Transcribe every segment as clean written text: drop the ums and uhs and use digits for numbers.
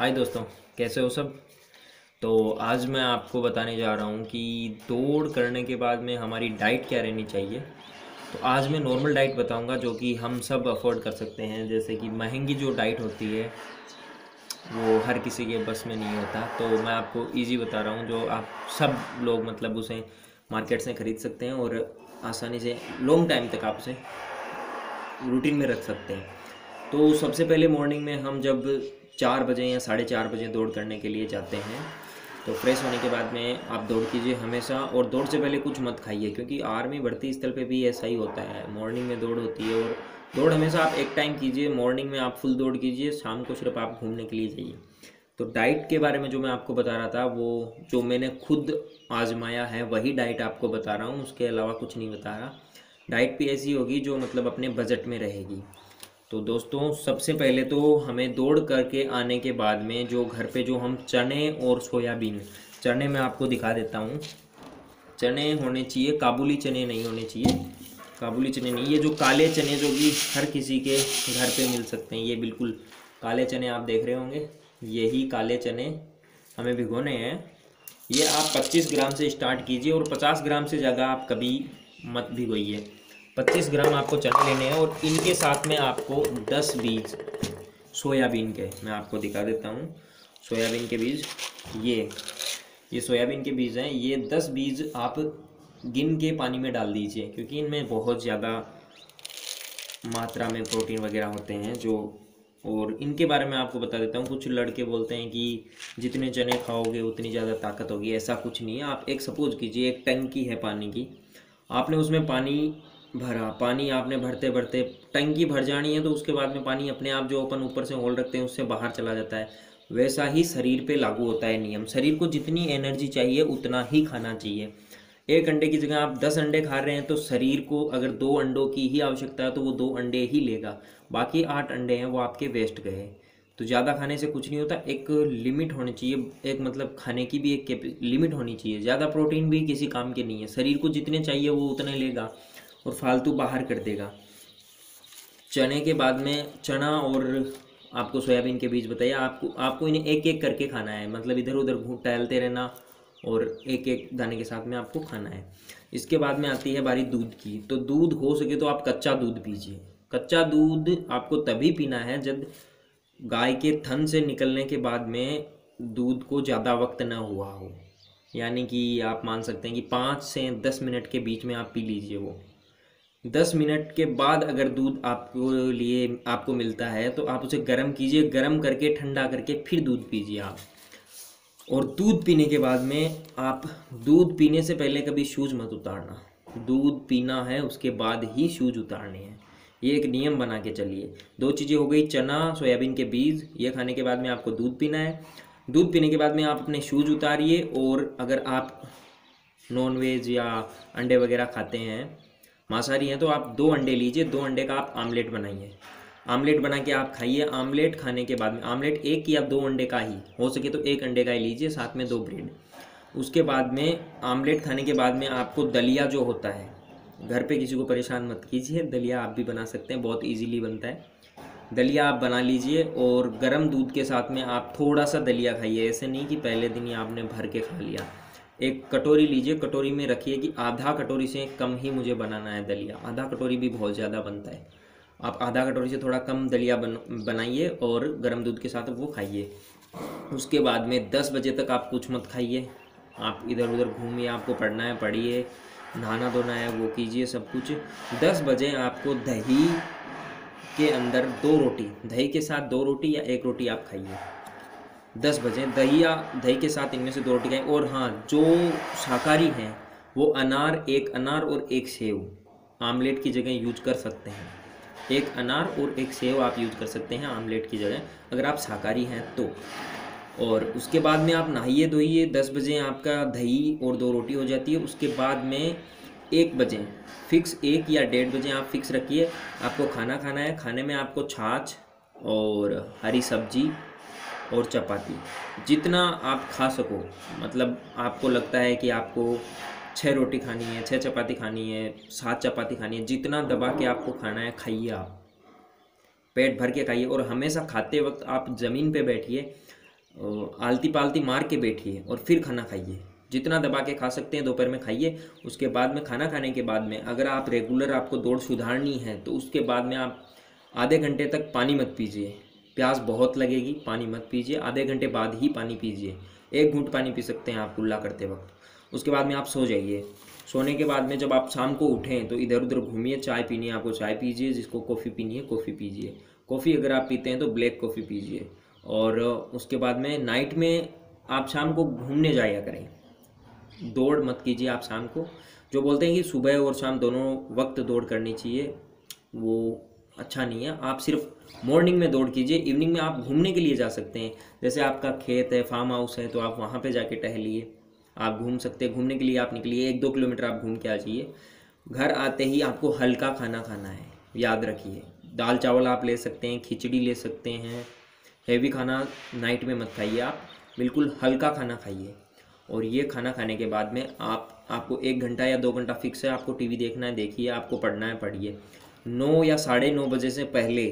हाय दोस्तों, कैसे हो सब। तो आज मैं आपको बताने जा रहा हूँ कि दौड़ करने के बाद में हमारी डाइट क्या रहनी चाहिए। तो आज मैं नॉर्मल डाइट बताऊँगा जो कि हम सब अफोर्ड कर सकते हैं। जैसे कि महंगी जो डाइट होती है वो हर किसी के बस में नहीं होता, तो मैं आपको ईजी बता रहा हूँ जो आप सब लोग मतलब उसे मार्केट से ख़रीद सकते हैं और आसानी से लॉन्ग टाइम तक आप उसे रूटीन में रख सकते हैं। तो सबसे पहले मॉर्निंग में हम जब 4 बजे या 4:30 बजे दौड़ करने के लिए जाते हैं तो फ्रेश होने के बाद में आप दौड़ कीजिए हमेशा, और दौड़ से पहले कुछ मत खाइए क्योंकि आर्मी भर्ती स्थल पे भी ऐसा ही होता है। मॉर्निंग में दौड़ होती है और दौड़ हमेशा आप एक टाइम कीजिए। मॉर्निंग में आप फुल दौड़ कीजिए, शाम को सिर्फ आप घूमने के लिए जाइए। तो डाइट के बारे में जो मैं आपको बता रहा था वो जो मैंने खुद आजमाया है वही डाइट आपको बता रहा हूँ, उसके अलावा कुछ नहीं बता रहा। डाइट भी ऐसी होगी जो मतलब अपने बजट में रहेगी। तो दोस्तों सबसे पहले तो हमें दौड़ करके आने के बाद में जो घर पे जो हम चने और सोयाबीन, चने मैं आपको दिखा देता हूँ। चने होने चाहिए, काबुली चने नहीं होने चाहिए। काबुली चने नहीं, ये जो काले चने जो कि हर किसी के घर पे मिल सकते हैं, ये बिल्कुल काले चने आप देख रहे होंगे, यही काले चने हमें भिगोने हैं। ये आप 25 ग्राम से स्टार्ट कीजिए और 50 ग्राम से ज़्यादा आप कभी मत भिगोइए। 25 ग्राम आपको चने लेने हैं और इनके साथ में आपको 10 बीज सोयाबीन के, मैं आपको दिखा देता हूँ। सोयाबीन के बीज, ये सोयाबीन के बीज हैं। ये 10 बीज आप गिन के पानी में डाल दीजिए क्योंकि इनमें बहुत ज़्यादा मात्रा में प्रोटीन वगैरह होते हैं जो, और इनके बारे में आपको बता देता हूँ। कुछ लड़के बोलते हैं कि जितने चने खाओगे उतनी ज़्यादा ताकत होगी, ऐसा कुछ नहीं है। आप एक सपोज कीजिए, एक टंकी है पानी की, आपने उसमें पानी भरा, पानी आपने भरते भरते टंकी भर जानी है तो उसके बाद में पानी अपने आप जो अपन ऊपर से होल रखते हैं उससे बाहर चला जाता है। वैसा ही शरीर पे लागू होता है नियम। शरीर को जितनी एनर्जी चाहिए उतना ही खाना चाहिए। 1 अंडे की जगह आप 10 अंडे खा रहे हैं तो शरीर को अगर 2 अंडों की ही आवश्यकता है तो वो 2 अंडे ही लेगा, बाकी 8 अंडे हैं वो आपके वेस्ट गए। तो ज़्यादा खाने से कुछ नहीं होता, एक लिमिट होनी चाहिए, एक मतलब खाने की भी एक लिमिट होनी चाहिए। ज़्यादा प्रोटीन भी किसी काम के नहीं है, शरीर को जितने चाहिए वो उतने लेगा और फालतू बाहर कर देगा। चने के बाद में चना और आपको सोयाबीन के बीज बताइए, आपको इन्हें एक एक करके खाना है, मतलब इधर उधर टहलते रहना और एक एक दाने के साथ में आपको खाना है। इसके बाद में आती है बारी दूध की। तो दूध हो सके तो आप कच्चा दूध पीजिए। कच्चा दूध आपको तभी पीना है जब गाय के थन से निकलने के बाद में दूध को ज़्यादा वक्त ना हुआ हो, यानी कि आप मान सकते हैं कि 5 से 10 मिनट के बीच में आप पी लीजिए। वो 10 मिनट के बाद अगर दूध आपको मिलता है तो आप उसे गर्म कीजिए, गर्म करके ठंडा करके फिर दूध पीजिए आप। और दूध पीने के बाद में आप दूध पीने से पहले कभी शूज़ मत उतारना। दूध पीना है उसके बाद ही शूज़ उतारने हैं, ये एक नियम बना के चलिए। 2 चीज़ें हो गई, चना सोयाबीन के बीज, ये खाने के बाद में आपको दूध पीना है। दूध पीने के बाद में आप अपने शूज़ उतारिए, और अगर आप नॉनवेज या अंडे वगैरह खाते हैं, मांसाहारी हैं, तो आप 2 अंडे लीजिए। 2 अंडे का आप आमलेट बनाइए, आमलेट बना के आप खाइए। आमलेट खाने के बाद में आमलेट 1 या 2 अंडे का ही, हो सके तो 1 अंडे का ही लीजिए, साथ में 2 ब्रेड। उसके बाद में आमलेट खाने के बाद में आपको दलिया जो होता है, घर पे किसी को परेशान मत कीजिए, दलिया आप भी बना सकते हैं, बहुत ईजीली बनता है। दलिया आप बना लीजिए और गर्म दूध के साथ में आप थोड़ा सा दलिया खाइए, ऐसे नहीं कि पहले दिन ही आपने भर के खा लिया। 1 कटोरी लीजिए, कटोरी में रखिए कि आधा कटोरी से कम ही मुझे बनाना है दलिया, आधा कटोरी भी बहुत ज़्यादा बनता है। आप आधा कटोरी से थोड़ा कम दलिया बनाइए और गर्म दूध के साथ वो खाइए। उसके बाद में 10 बजे तक आप कुछ मत खाइए, आप इधर उधर घूमिए, आपको पढ़ना है पढ़िए, नहाना धोना है वो कीजिए सब कुछ। 10 बजे आपको दही के अंदर 2 रोटी, दही के साथ 2 रोटी या 1 रोटी आप खाइए। 10 बजे दही या दही के साथ इनमें से 2 रोटी खाएँ। और हाँ, जो शाकाहारी हैं वो अनार, 1 अनार और 1 सेब आमलेट की जगह यूज कर सकते हैं। 1 अनार और 1 सेब आप यूज कर सकते हैं आमलेट की जगह, अगर आप शाकाहारी हैं तो। और उसके बाद में आप नहाइए धोइए, 10 बजे आपका दही और 2 रोटी हो जाती है। उसके बाद में 1 बजे फिक्स, 1 या 1:30 बजे आप फिक्स रखिए, आपको खाना खाना है। खाने में आपको छाछ और हरी सब्जी और चपाती, जितना आप खा सको, मतलब आपको लगता है कि आपको 6 रोटी खानी है, 6 चपाती खानी है, 7 चपाती खानी है, जितना दबा के आपको खाना है खाइए, आप पेट भर के खाइए। और हमेशा खाते वक्त आप ज़मीन पे बैठिए, आलती पालती मार के बैठिए और फिर खाना खाइए। जितना दबा के खा सकते हैं दोपहर में खाइए। उसके बाद में खाना खाने के बाद में अगर आप रेगुलर आपको दौड़ सुधारनी है तो उसके बाद में आप आधे घंटे तक पानी मत पीजिए। प्यास बहुत लगेगी, पानी मत पीजिए। आधे घंटे बाद ही पानी पीजिए। एक घूंट पानी पी सकते हैं आप कुल्ला करते वक्त। उसके बाद में आप सो जाइए। सोने के बाद में जब आप शाम को उठें तो इधर उधर घूमिए। चाय पीनी है आपको चाय पीजिए, जिसको कॉफ़ी पीनी है कॉफ़ी पीजिए। कॉफ़ी अगर आप पीते हैं तो ब्लैक कॉफ़ी पीजिए। और उसके बाद में नाइट में आप शाम को घूमने जाया करें, दौड़ मत कीजिए आप शाम को। जो बोलते हैं कि सुबह और शाम दोनों वक्त दौड़ करनी चाहिए, वो अच्छा नहीं है। आप सिर्फ मॉर्निंग में दौड़ कीजिए। इवनिंग में आप घूमने के लिए जा सकते हैं। जैसे आपका खेत है, फार्म हाउस है, तो आप वहाँ पे जाके टहलिए, आप घूम सकते हैं। घूमने के लिए आप निकलिए, 1-2 किलोमीटर आप घूम के आ जाइए। घर आते ही आपको हल्का खाना खाना है, याद रखिए। दाल चावल आप ले सकते हैं, खिचड़ी ले सकते हैं। हैवी खाना नाइट में मत खाइए आप, बिल्कुल हल्का खाना खाइए। और ये खाना खाने के बाद में आपको 1 घंटा या 2 घंटा फिक्स है, आपको टीवी देखना है देखिए, आपको पढ़ना है पढ़िए। 9 या 9:30 बजे से पहले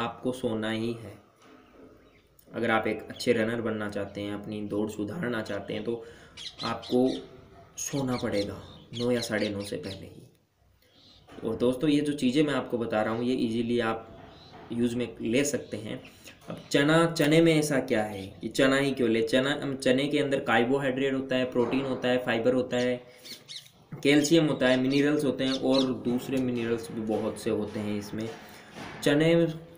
आपको सोना ही है। अगर आप एक अच्छे रनर बनना चाहते हैं, अपनी दौड़ सुधारना चाहते हैं, तो आपको सोना पड़ेगा 9 या 9:30 से पहले ही। और दोस्तों, ये जो चीज़ें मैं आपको बता रहा हूँ ये ईजीली आप यूज़ में ले सकते हैं। अब चने में ऐसा क्या है कि चना ही क्यों ले। चने के अंदर कार्बोहाइड्रेट होता है, प्रोटीन होता है, फाइबर होता है, कैल्शियम होता है, मिनरल्स होते हैं और दूसरे मिनरल्स भी बहुत से होते हैं इसमें।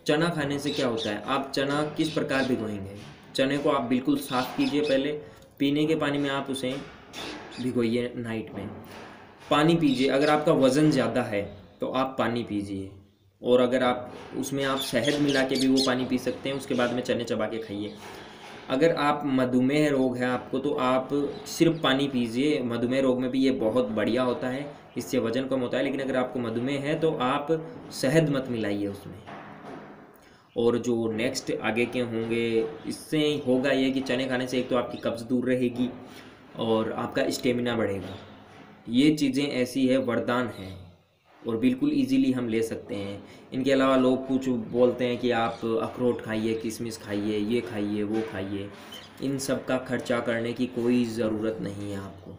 चना खाने से क्या होता है, आप चना किस प्रकार भिगोएंगे। चने को आप बिल्कुल साफ़ कीजिए, पहले पीने के पानी में आप उसे भिगोइए। नाइट में पानी पीजिए। अगर आपका वज़न ज़्यादा है तो आप पानी पीजिए, और अगर आप उसमें आप शहद मिला के भी वो पानी पी सकते हैं। उसके बाद में चने चबा के खाइए। अगर आप मधुमेह रोग है आपको तो आप सिर्फ पानी पीजिए। मधुमेह रोग में भी ये बहुत बढ़िया होता है, इससे वज़न कम होता है। लेकिन अगर आपको मधुमेह है तो आप शहद मत मिलाइए उसमें। और जो नेक्स्ट आगे के होंगे, इससे होगा ये कि चने खाने से एक तो आपकी कब्ज़ दूर रहेगी और आपका स्टेमिना बढ़ेगा। ये चीज़ें ऐसी है, वरदान है और बिल्कुल इजीली हम ले सकते हैं। इनके अलावा लोग कुछ बोलते हैं कि आप अखरोट खाइए, किशमिश खाइए, ये खाइए वो खाइए। इन सब का खर्चा करने की कोई ज़रूरत नहीं है आपको।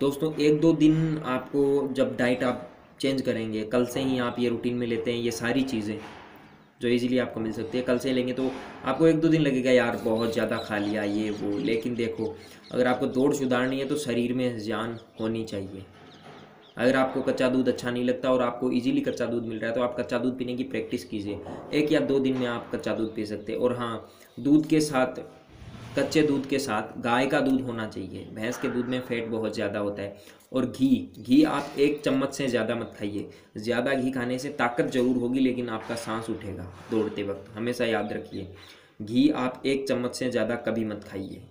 दोस्तों, 1-2 दिन आपको जब डाइट आप चेंज करेंगे, कल से ही आप ये रूटीन में लेते हैं, ये सारी चीज़ें जो इजीली आपको मिल सकती है कल से लेंगे तो आपको 1-2 दिन लगेगा यार बहुत ज़्यादा खा लिया ये वो। लेकिन देखो, अगर आपको दौड़ सुधारनी है तो शरीर में जान होनी चाहिए। अगर आपको कच्चा दूध अच्छा नहीं लगता और आपको इजीली कच्चा दूध मिल रहा है तो आप कच्चा दूध पीने की प्रैक्टिस कीजिए। 1 या 2 दिन में आप कच्चा दूध पी सकते हैं। और हाँ, दूध के साथ, कच्चे दूध के साथ गाय का दूध होना चाहिए। भैंस के दूध में फैट बहुत ज़्यादा होता है। और घी आप 1 चम्मच से ज़्यादा मत खाइए। ज़्यादा घी खाने से ताकत ज़रूर होगी लेकिन आपका सांस उठेगा दौड़ते वक्त। हमेशा याद रखिए, घी आप 1 चम्मच से ज़्यादा कभी मत खाइए,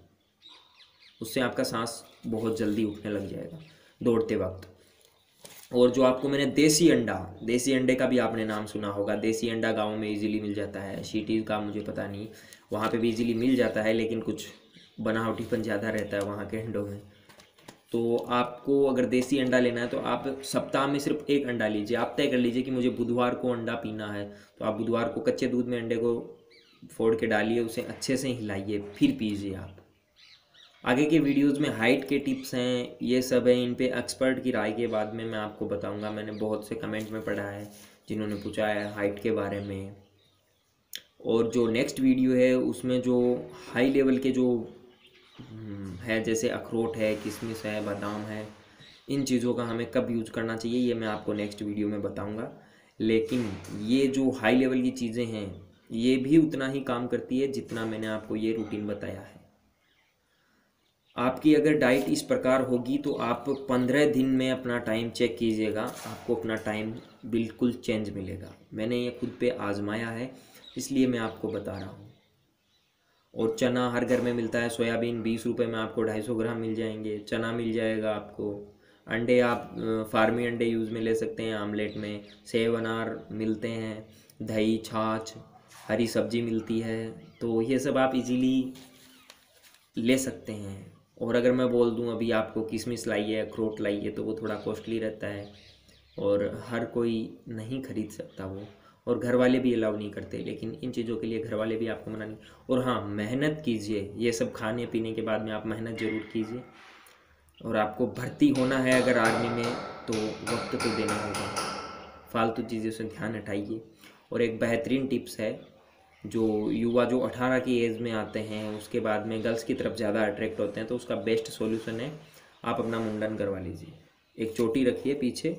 उससे आपका सांस बहुत जल्दी उठने लग जाएगा दौड़ते वक्त। और जो आपको मैंने देसी अंडे का भी आपने नाम सुना होगा। देसी अंडा गाँव में इजीली मिल जाता है, सिटी का मुझे पता नहीं, वहाँ पे भी इजीली मिल जाता है लेकिन कुछ बनावटीपन ज़्यादा रहता है वहाँ के अंडों में। तो आपको अगर देसी अंडा लेना है तो आप सप्ताह में सिर्फ 1 अंडा लीजिए। आप तय कर लीजिए कि मुझे बुधवार को अंडा पीना है, तो आप बुधवार को कच्चे दूध में अंडे को फोड़ के डालिए, उसे अच्छे से हिलाइए, फिर पीजिए आप। आगे के वीडियोस में हाइट के टिप्स हैं, ये सब है। इन पे एक्सपर्ट की राय के बाद में मैं आपको बताऊंगा। मैंने बहुत से कमेंट में पढ़ा है जिन्होंने पूछा है हाइट के बारे में। और जो नेक्स्ट वीडियो है उसमें जो हाई लेवल के जो है, जैसे अखरोट है, किशमिश है, बादाम है, इन चीज़ों का हमें कब यूज़ करना चाहिए ये मैं आपको नेक्स्ट वीडियो में बताऊँगा। लेकिन ये जो हाई लेवल की चीज़ें हैं ये भी उतना ही काम करती है जितना मैंने आपको ये रूटीन बताया है। आपकी अगर डाइट इस प्रकार होगी तो आप 15 दिन में अपना टाइम चेक कीजिएगा, आपको अपना टाइम बिल्कुल चेंज मिलेगा। मैंने ये खुद पे आजमाया है इसलिए मैं आपको बता रहा हूँ। और चना हर घर में मिलता है। सोयाबीन 20 रुपये में आपको 250 ग्राम मिल जाएंगे, चना मिल जाएगा आपको। अंडे आप फार्मी अंडे यूज़ में ले सकते हैं, आमलेट में। सेब, अनार मिलते हैं, दही, छाछ, हरी सब्जी मिलती है। तो ये सब आप इजीली ले सकते हैं। और अगर मैं बोल दूं अभी आपको किशमिश लाइए, अखरोट लाइए, तो वो थोड़ा कॉस्टली रहता है और हर कोई नहीं खरीद सकता वो। और घर वाले भी अलाउ नहीं करते, लेकिन इन चीज़ों के लिए घर वाले भी आपको मना नहीं। और हाँ, मेहनत कीजिए, ये सब खाने पीने के बाद में आप मेहनत ज़रूर कीजिए। और आपको भर्ती होना है अगर आर्मी में तो वक्त तो देना होगा, फालतू चीज़ों से ध्यान हटाइए। और एक बेहतरीन टिप्स है, जो युवा जो 18 की एज में आते हैं उसके बाद में गर्ल्स की तरफ ज़्यादा अट्रैक्ट होते हैं, तो उसका बेस्ट सॉल्यूशन है आप अपना मुंडन करवा लीजिए। एक चोटी रखिए पीछे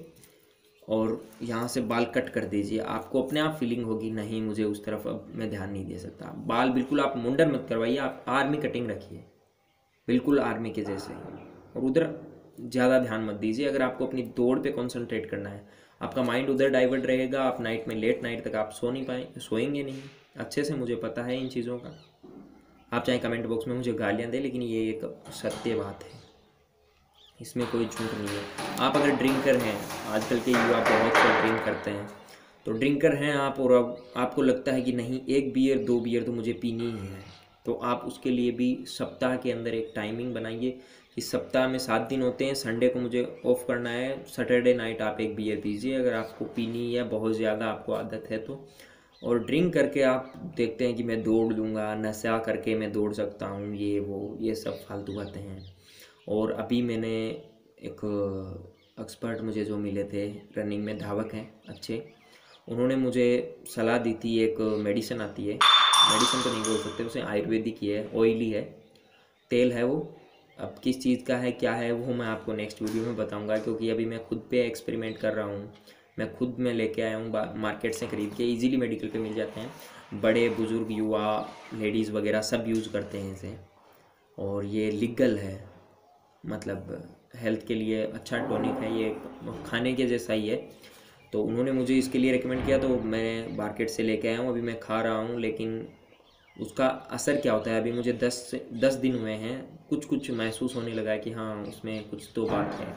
और यहाँ से बाल कट कर दीजिए, आपको अपने आप फीलिंग होगी नहीं मुझे उस तरफ अब मैं ध्यान नहीं दे सकता। बाल बिल्कुल आप मुंडन मत करवाइए, आप आर्मी कटिंग रखिए बिल्कुल आर्मी के जैसे, और उधर ज़्यादा ध्यान मत दीजिए। अगर आपको अपनी दौड़ पे कंसंट्रेट करना है, आपका माइंड उधर डाइवर्ट रहेगा, आप नाइट में लेट नाइट तक आप सोएंगे नहीं। अच्छे से मुझे पता है इन चीज़ों का, आप चाहे कमेंट बॉक्स में मुझे गालियाँ दें, लेकिन ये एक सत्य बात है, इसमें कोई झूठ नहीं है। आप अगर ड्रिंकर हैं, आजकल के युवा बहुत से ड्रिंक करते हैं, तो ड्रिंकर हैं आप और अब आपको लगता है कि नहीं एक बियर दो बियर तो मुझे पीनी ही है, तो आप उसके लिए भी सप्ताह के अंदर एक टाइमिंग बनाइए कि सप्ताह में 7 दिन होते हैं, संडे को मुझे ऑफ करना है, सैटरडे नाइट आप एक बियर पीजिए अगर आपको पीनी या बहुत ज़्यादा आपको आदत है तो। और ड्रिंक करके आप देखते हैं कि मैं दौड़ लूँगा, नशा करके मैं दौड़ सकता हूँ, ये वो ये सब फालतू बातें हैं। और अभी मैंने एक एक्सपर्ट मुझे जो मिले थे रनिंग में, धावक हैं अच्छे, उन्होंने मुझे सलाह दी थी, एक मेडिसिन आती है, मेडिसिन तो नहीं बोल सकते उसे, आयुर्वेदिक ही है, ऑयली है, तेल है वो, अब किस चीज़ का है क्या है वो मैं आपको नेक्स्ट वीडियो में बताऊँगा, क्योंकि अभी मैं खुद पे एक्सपेरिमेंट कर रहा हूँ। मैं खुद में लेके आया हूँ मार्केट से ख़रीद के, इजीली मेडिकल पे मिल जाते हैं, बड़े बुज़ुर्ग युवा लेडीज़ वगैरह सब यूज़ करते हैं इसे, और ये लीगल है, मतलब हेल्थ के लिए अच्छा टॉनिक है, ये खाने के जैसा ही है। तो उन्होंने मुझे इसके लिए रेकमेंड किया, तो मैं मार्केट से लेके आया हूँ, अभी मैं खा रहा हूँ, लेकिन उसका असर क्या होता है अभी मुझे 10 दिन हुए हैं, कुछ महसूस होने लगा कि हाँ उसमें कुछ तो बात है।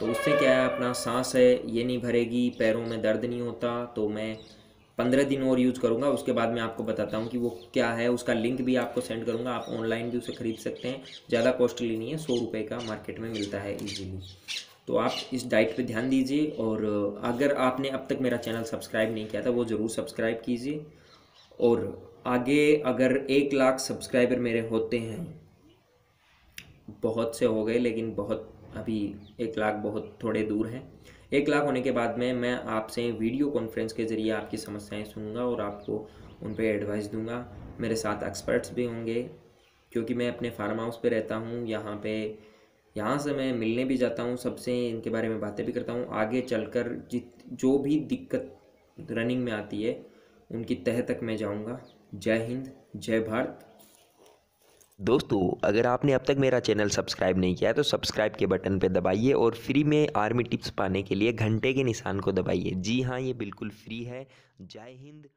तो उससे क्या है, अपना सांस है ये नहीं भरेगी, पैरों में दर्द नहीं होता। तो मैं 15 दिन और यूज़ करूँगा, उसके बाद मैं आपको बताता हूँ कि वो क्या है, उसका लिंक भी आपको सेंड करूँगा, आप ऑनलाइन भी उसे ख़रीद सकते हैं, ज़्यादा कॉस्टली नहीं है, 100 रुपये का मार्केट में मिलता है ईजीली। तो आप इस डाइट पे ध्यान दीजिए, और अगर आपने अब तक मेरा चैनल सब्सक्राइब नहीं किया था वो ज़रूर सब्सक्राइब कीजिए। और आगे अगर 1 लाख सब्सक्राइबर मेरे होते हैं, बहुत से हो गए लेकिन बहुत, अभी 1 लाख बहुत थोड़े दूर हैं, 1 लाख होने के बाद में मैं आपसे वीडियो कॉन्फ्रेंस के ज़रिए आपकी समस्याएं सुनूंगा और आपको उन पे एडवाइस दूंगा। मेरे साथ एक्सपर्ट्स भी होंगे, क्योंकि मैं अपने फार्म हाउस पे रहता हूं, यहाँ से मैं मिलने भी जाता हूं सबसे, इनके बारे में बातें भी करता हूं। आगे चलकर जो भी दिक्कत रनिंग में आती है उनकी तह तक मैं जाऊँगा। जय हिंद, जय भारत। दोस्तों, अगर आपने अब तक मेरा चैनल सब्सक्राइब नहीं किया है तो सब्सक्राइब के बटन पर दबाइए, और फ्री में आर्मी टिप्स पाने के लिए घंटे के निशान को दबाइए। जी हाँ, ये बिल्कुल फ्री है। जय हिंद।